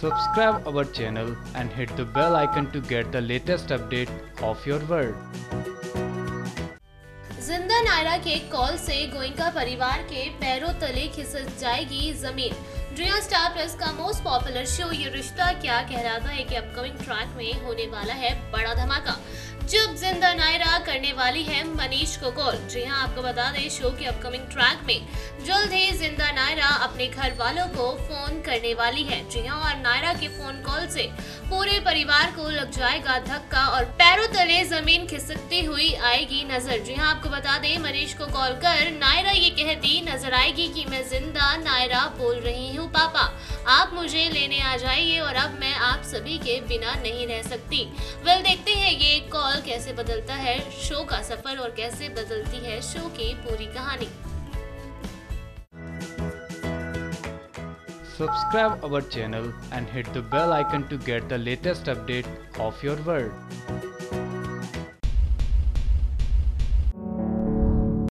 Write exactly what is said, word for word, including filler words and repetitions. Subscribe our channel and hit the bell icon to get the latest update of your world. जिंदा नायरा के call से गोयनका परिवार के पैरों तले खिसक जाएगी जमीन। ड्रिया स्टार प्लस का most popular show Yeh Rishta क्या कहलाता है के अपकमिंग ट्रैक में होने वाला है बड़ा धमाका, जब जिंदा नायरा करने वाली है मनीष को कॉल। जी हाँ, आपको बता दें, शो के अपकमिंग ट्रैक में जल्द ही जिंदा नायरा अपने घर वालों को फोन करने वाली है। जी हाँ, और नायरा के फोन कॉल से पूरे परिवार को लग जाएगा धक्का और पैरों तले जमीन खिसकती हुई आएगी नजर। जी हाँ, आपको बता दें, मनीष को कॉल कर नायरा ये कहती नजर आएगी कि मैं जिंदा नायरा बोल रही हूँ, पापा आप मुझे लेने आ जाइए और अब मैं आप सभी के बिना नहीं रह सकती। वेल, देखते हैं ये कॉल कैसे बदलता है शो का सफर और कैसे बदलती है शो की पूरी कहानी। Subscribe our channel and hit the bell icon to get the latest update of your world.